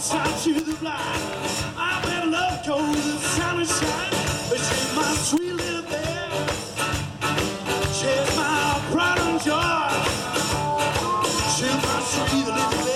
It's time to the blind. I'm in a love cold. It's time to shine. She's my sweet little baby. She's my pride and joy. She's my sweet little baby.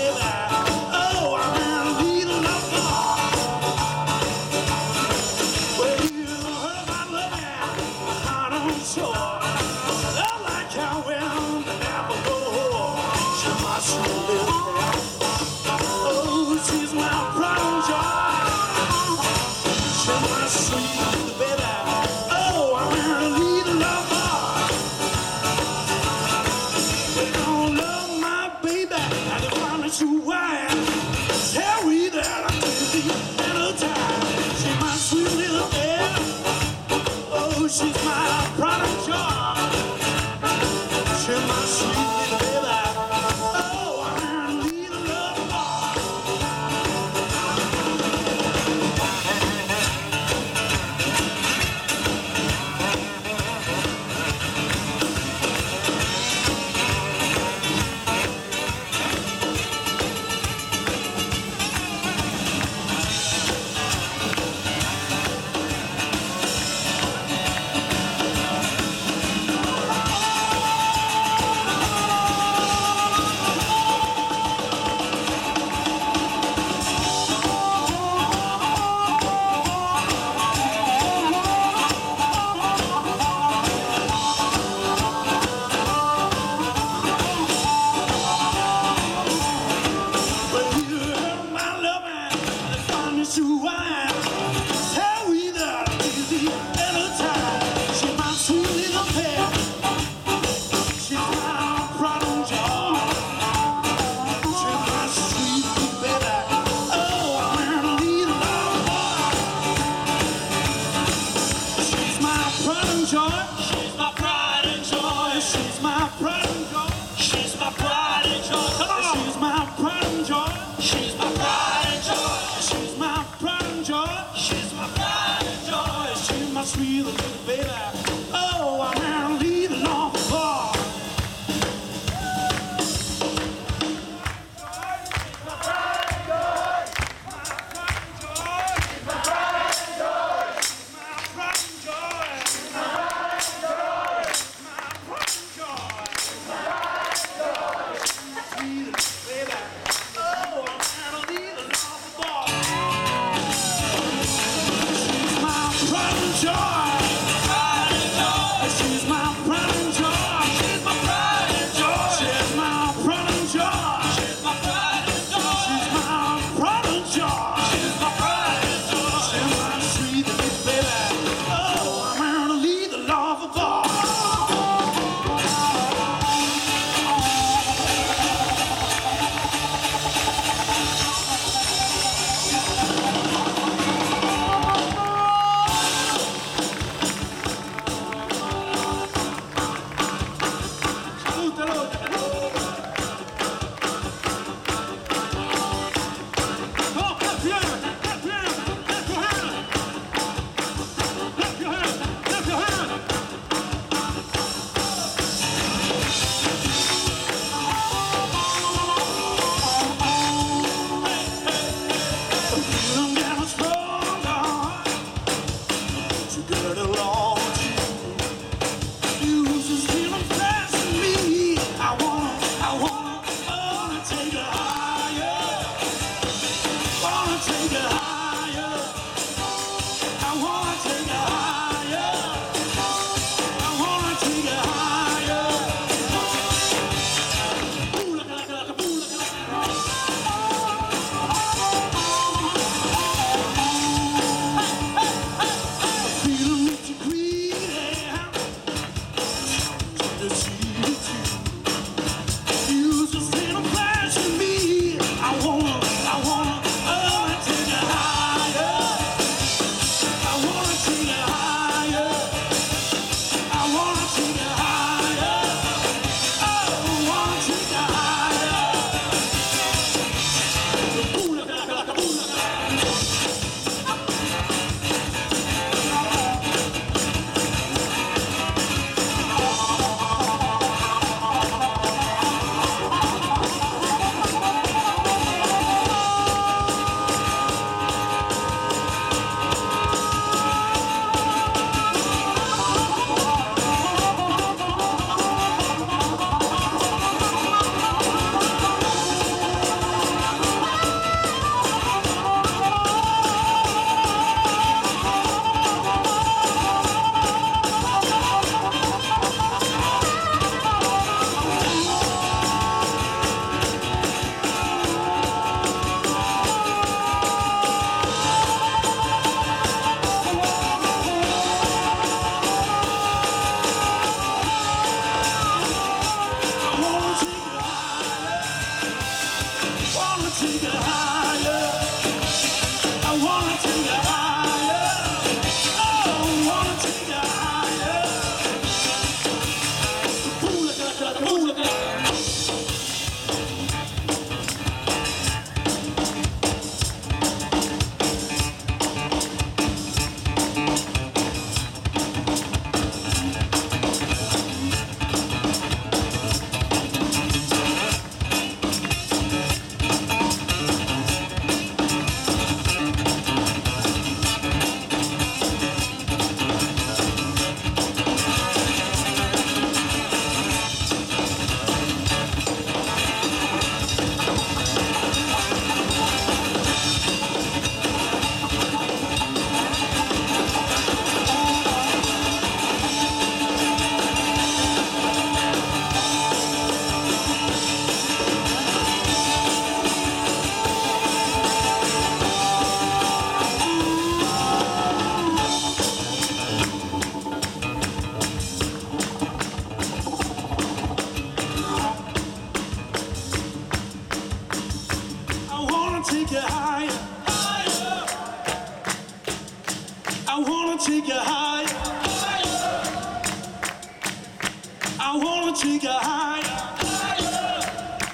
wanna take you higher.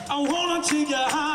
I wanna take you higher.